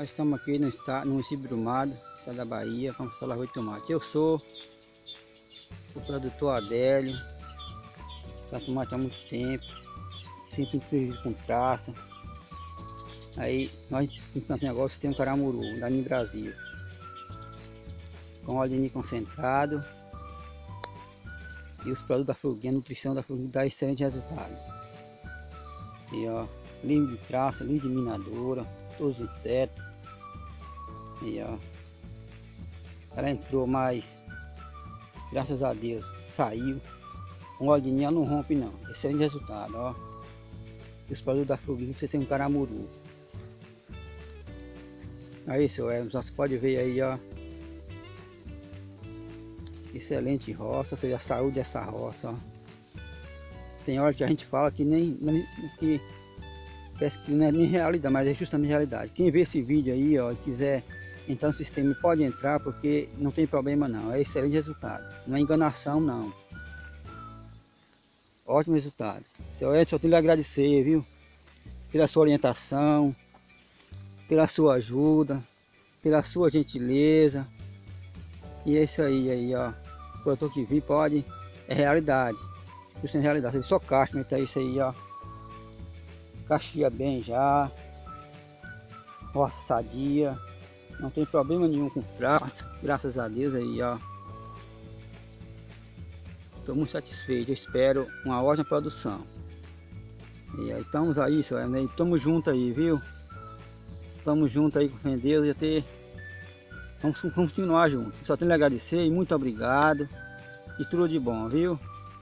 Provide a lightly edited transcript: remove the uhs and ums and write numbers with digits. Nós estamos aqui no estado, no município do Mado, estado da Bahia, vamos falar de tomate. Eu sou o produtor Adélio, planto tomate há muito tempo, sempre em prejuízo com traça. Aí nós implantamos negócio, tem um caramuru, da Nim Brasil, com óleo de nim concentrado e os produtos da Foguinha, a nutrição da Foguinha dá excelente resultado. E ó, livre de traça, livre de minadora, todos os insetos. E ó, ela entrou, mas graças a Deus saiu. O óleo de nim não rompe não, excelente resultado, ó. E os produtos da Foguinha, você tem um caramuru. Aí seu Hermes, você pode ver aí, ó, excelente roça, ou seja, a saúde dessa roça, ó. Tem hora que a gente fala que nem que parece que não é nem realidade, mas é justamente realidade. Quem vê esse vídeo aí, ó, e quiser entrar no sistema, pode entrar, porque não tem problema não, é excelente resultado, não é enganação não, ótimo resultado. Seu Edson, eu tenho que lhe agradecer, viu, pela sua orientação, pela sua ajuda, pela sua gentileza. E é isso aí ó, o produtor que vi pode, é realidade, isso é realidade, só caixa, mas tá isso aí ó, caixia bem já, roça sadia, não tem problema nenhum com traça, graças a Deus aí ó, estou muito satisfeito, eu espero uma ótima produção. E aí estamos aí, senhor, né? Estamos juntos aí, viu, estamos juntos aí com Deus e até... Vamos continuar juntos. Só tenho que agradecer e muito obrigado. E tudo de bom, viu?